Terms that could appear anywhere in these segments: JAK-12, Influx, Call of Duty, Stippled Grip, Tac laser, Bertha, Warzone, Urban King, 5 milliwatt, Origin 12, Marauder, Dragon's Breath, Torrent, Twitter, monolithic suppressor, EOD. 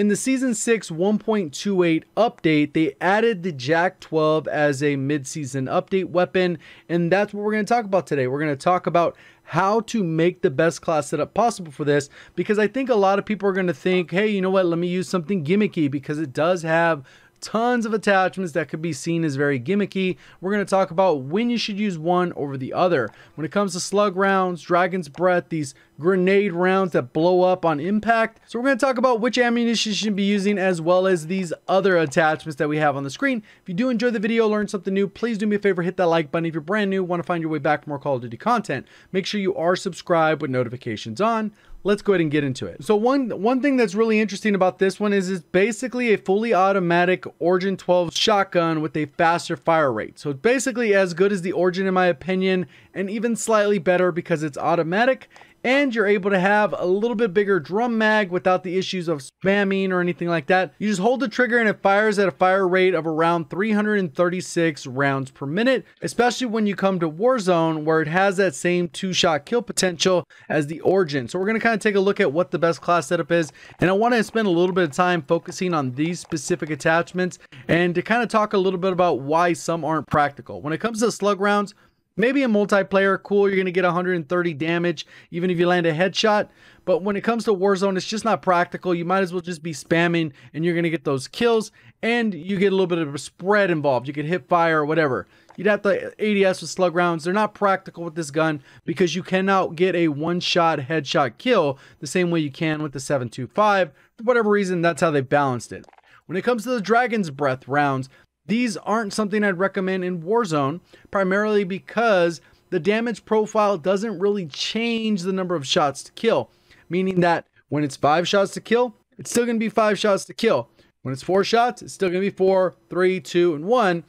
In the Season 6 1.28 update, they added the JAK-12 as a mid-season update weapon, and that's what we're going to talk about today. We're going to talk about how to make the best class setup possible for this, because I think a lot of people are going to think, hey, you know what, let me use something gimmicky, because it does have tons of attachments that could be seen as very gimmicky. We're going to talk about when you should use one over the other. When it comes to slug rounds, Dragon's Breath, these grenade rounds that blow up on impact. So we're going to talk about which ammunition you should be using, as well as these other attachments that we have on the screen. If you do enjoy the video, learn something new, please do me a favor, hit that like button. If you're brand new, want to find your way back for more Call of Duty content, make sure you are subscribed with notifications on. Let's go ahead and get into it. So one thing that's really interesting about this one is it's basically a fully automatic Origin 12 shotgun with a faster fire rate. So it's basically as good as the Origin in my opinion, and even slightly better because it's automatic. And you're able to have a little bit bigger drum mag without the issues of spamming or anything like that. You just hold the trigger and it fires at a fire rate of around 336 rounds per minute, especially when you come to Warzone, where it has that same two-shot kill potential as the Origin. So we're going to kind of take a look at what the best class setup is, and I want to spend a little bit of time focusing on these specific attachments and to kind of talk a little bit about why some aren't practical. When it comes to slug rounds, maybe in multiplayer, cool, you're going to get 130 damage even if you land a headshot. But when it comes to Warzone, it's just not practical. You might as well just be spamming and you're going to get those kills, and you get a little bit of a spread involved. You could hit fire or whatever. You'd have to ADS with slug rounds. They're not practical with this gun because you cannot get a one-shot headshot kill the same way you can with the 7.25. For whatever reason, that's how they balanced it. When it comes to the Dragon's Breath rounds, these aren't something I'd recommend in Warzone, primarily because the damage profile doesn't really change the number of shots to kill, meaning that when it's 5 shots to kill, it's still going to be 5 shots to kill. When it's 4 shots, it's still going to be 4, 3, 2, and 1.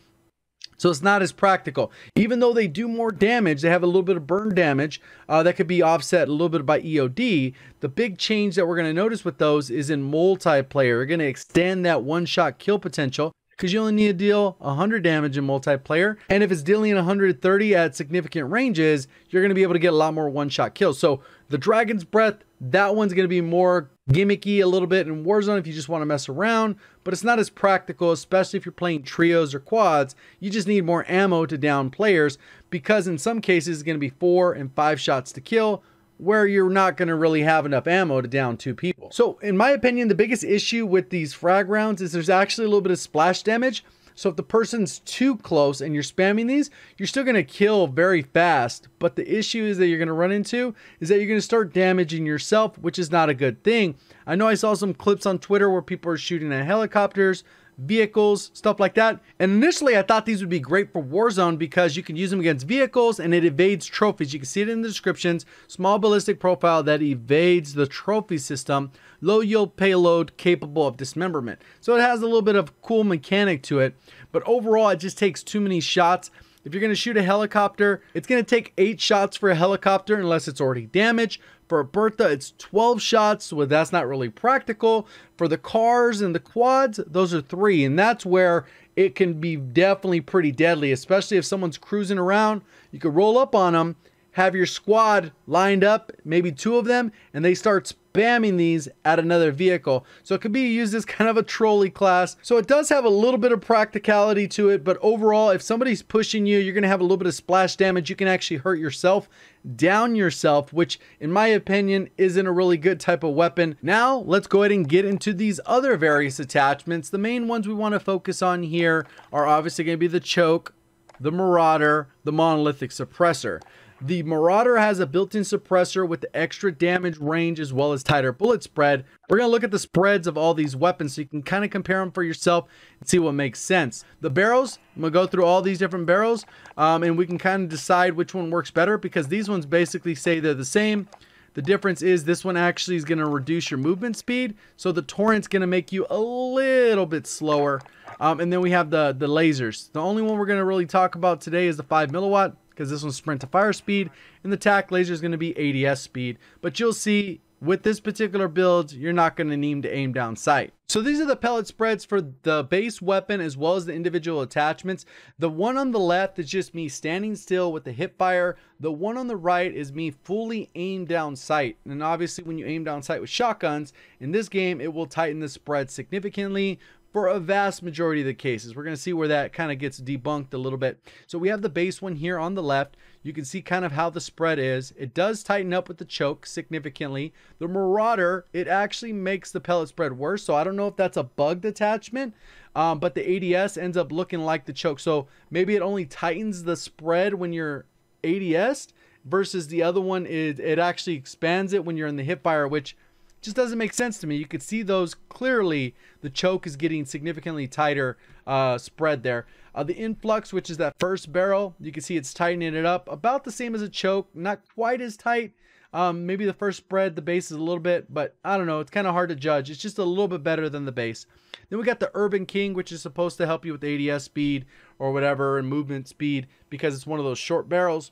So it's not as practical. Even though they do more damage, they have a little bit of burn damage that could be offset a little bit by EOD. The big change that we're going to notice with those is in multiplayer. You're going to extend that one-shot kill potential, because you only need to deal 100 damage in multiplayer, and if it's dealing 130 at significant ranges, you're going to be able to get a lot more one-shot kills. So the Dragon's Breath, that one's going to be more gimmicky a little bit in Warzone if you just want to mess around, but it's not as practical, especially if you're playing trios or quads. You just need more ammo to down players, because in some cases it's going to be 4 and 5 shots to kill, where you're not going to really have enough ammo to down 2 people. So in my opinion, the biggest issue with these frag rounds is there's actually a little bit of splash damage. So if the person's too close and you're spamming these, you're still going to kill very fast. But the issue is that you're going to run into is that you're going to start damaging yourself, which is not a good thing. I know I saw some clips on Twitter where people are shooting at helicopters, vehicles, stuff like that. And initially I thought these would be great for Warzone because you can use them against vehicles and it evades trophies. You can see it in the descriptions. Small ballistic profile that evades the trophy system. Low yield payload capable of dismemberment. So it has a little bit of cool mechanic to it. But overall it just takes too many shots. If you're going to shoot a helicopter, it's going to take 8 shots for a helicopter unless it's already damaged. For a Bertha, it's 12 shots, so that's not really practical. For the cars and the quads, those are 3, and that's where it can be definitely pretty deadly, especially if someone's cruising around. You could roll up on them, have your squad lined up, maybe 2 of them, and they start spamming these at another vehicle. So it could be used as kind of a trolley class. So it does have a little bit of practicality to it, but overall, if somebody's pushing you, you're going to have a little bit of splash damage. You can actually hurt yourself, down yourself, which in my opinion isn't a really good type of weapon. Now let's go ahead and get into these other various attachments. The main ones we want to focus on here are obviously going to be the choke, the Marauder, the monolithic suppressor. The Marauder has a built-in suppressor with the extra damage range as well as tighter bullet spread. We're going to look at the spreads of all these weapons so you can kind of compare them for yourself and see what makes sense. The barrels, I'm going to go through all these different barrels and we can kind of decide which one works better, because these ones basically say they're the same. The difference is this one actually is going to reduce your movement speed, so the Torrent's going to make you a little bit slower. And then we have the lasers. The only one we're going to really talk about today is the 5 milliwatt. Because this one's sprint to fire speed, and the Tac laser is going to be ADS speed. But you'll see with this particular build, you're not going to need to aim down sight. So these are the pellet spreads for the base weapon as well as the individual attachments. The one on the left is just me standing still with the hip fire. The one on the right is me fully aimed down sight. And obviously when you aim down sight with shotguns, in this game, it will tighten the spread significantly for a vast majority of the cases. We're going to see where that kind of gets debunked a little bit. So we have the base one here on the left. You can see kind of how the spread is. It does tighten up with the choke significantly. The Marauder, it actually makes the pellet spread worse. So I don't know if that's a bugged attachment, but the ADS ends up looking like the choke. So maybe it only tightens the spread when you're ADS'd versus the other one, it actually expands it when you're in the hipfire, which just doesn't make sense to me. You could see those clearly. The choke is getting significantly tighter spread there. The Influx, which is that first barrel, you can see it's tightening it up about the same as a choke, not quite as tight. Maybe the first spread, the base is a little bit, but I don't know, it's kind of hard to judge. It's just a little bit better than the base. Then we got the Urban King, which is supposed to help you with ADS speed or whatever and movement speed because it's one of those short barrels.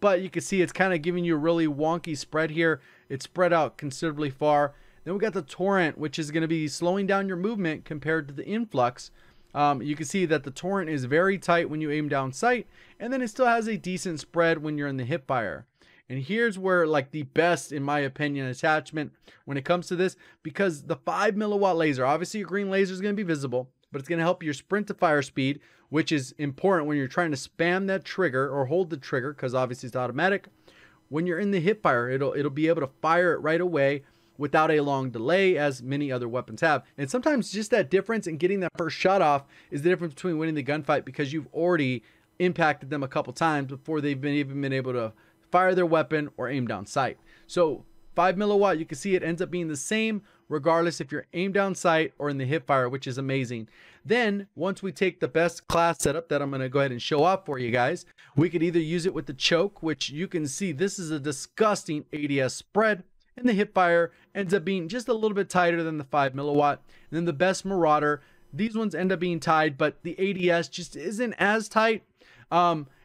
But you can see it's kind of giving you a really wonky spread here. It's spread out considerably far. Then we got the Torrent, which is going to be slowing down your movement compared to the Influx. You can see that the Torrent is very tight when you aim down sight, and then it still has a decent spread when you're in the hip fire. And here's where, like, the best, in my opinion, attachment when it comes to this, because the 5 milliwatt laser, obviously your green laser is going to be visible, but it's going to help your sprint to fire speed, which is important when you're trying to spam that trigger or hold the trigger, because obviously it's automatic. When you're in the hip fire, it'll be able to fire it right away without a long delay, as many other weapons have. And sometimes just that difference in getting that first shot off is the difference between winning the gunfight, because you've already impacted them a couple times before they've even been able to fire their weapon or aim down sight. So 5 milliwatt, you can see it ends up being the same regardless if you're aimed down sight or in the hip fire, which is amazing. Then once we take the best class setup that I'm going to go ahead and show off for you guys, we could either use it with the choke, which you can see this is a disgusting ADS spread, and the hip fire ends up being just a little bit tighter than the 5 milliwatt. And then the best Marauder, these ones end up being tied, but the ADS just isn't as tight.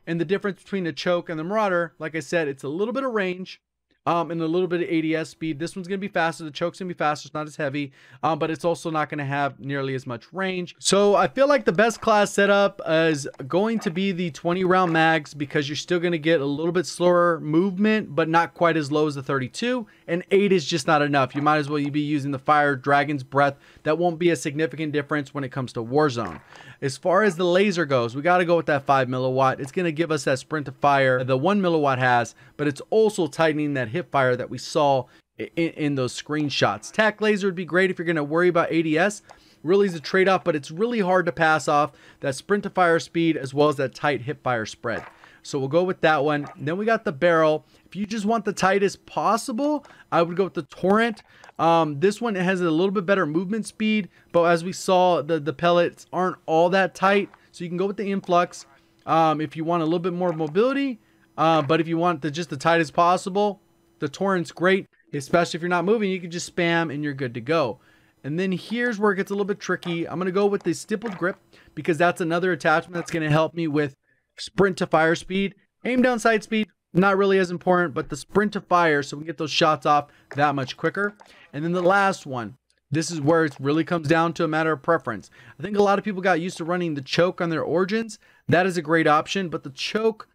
And the difference between the choke and the Marauder, like I said, it's a little bit of range, and a little bit of ADS speed. This one's going to be faster. The choke's going to be faster. It's not as heavy, but it's also not going to have nearly as much range. So I feel like the best class setup is going to be the 20 round mags, because you're still going to get a little bit slower movement, but not quite as low as the 32, and 8 is just not enough. You might as well be using the fire Dragon's Breath. That won't be a significant difference when it comes to Warzone. As far as the laser goes, we got to go with that 5 milliwatt. It's going to give us that sprint to fire that the 1 milliwatt has, but it's also tightening that hip fire that we saw in those screenshots. Tac laser would be great if you're going to worry about ADS. Really is a trade-off, but it's really hard to pass off that sprint to fire speed as well as that tight hip fire spread. So we'll go with that one. And then we got the barrel. If you just want the tightest possible, I would go with the Torrent. This one, it has a little bit better movement speed, but as we saw, the pellets aren't all that tight, so you can go with the Influx if you want a little bit more mobility. But if you want just the tightest possible, the Torrent's great, especially if you're not moving. You can just spam and you're good to go. And then here's where it gets a little bit tricky. I'm going to go with the Stippled Grip, because that's another attachment that's going to help me with sprint to fire speed. Aim down sight speed, not really as important, but the sprint to fire, so we can get those shots off that much quicker. And then the last one, this is where it really comes down to a matter of preference. I think a lot of people got used to running the choke on their Origins. That is a great option, but the choke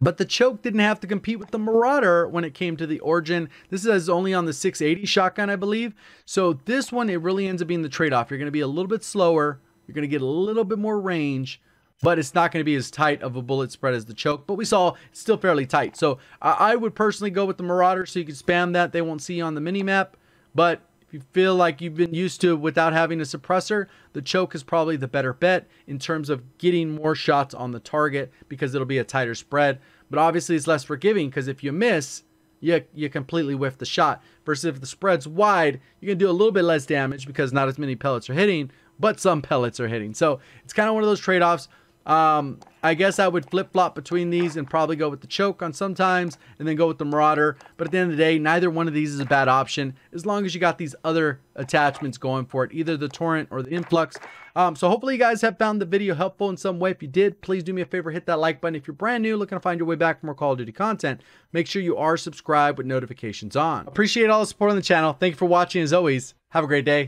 didn't have to compete with the Marauder when it came to the Origin. This is only on the 680 shotgun, I believe. So this one, it really ends up being the trade-off. You're going to be a little bit slower. You're going to get a little bit more range, but it's not going to be as tight of a bullet spread as the choke. But we saw it's still fairly tight. So I would personally go with the Marauder, so you can spam that. They won't see you on the mini-map, but if you feel like you've been used to without having a suppressor, the choke is probably the better bet in terms of getting more shots on the target, because it'll be a tighter spread. But obviously it's less forgiving, because if you miss, you completely whiff the shot. Versus if the spread's wide, you're going to do a little bit less damage because not as many pellets are hitting, but some pellets are hitting. So it's kind of one of those trade-offs. I guess I would flip-flop between these and probably go with the choke on sometimes and then go with the Marauder. But at the end of the day, neither one of these is a bad option as long as you got these other attachments going for it, either the Torrent or the Influx. So hopefully you guys have found the video helpful in some way. If you did, please do me a favor, hit that like button. If you're brand new, looking to find your way back for more Call of Duty content, make sure you are subscribed with notifications on. Appreciate all the support on the channel. Thank you for watching. As always, have a great day.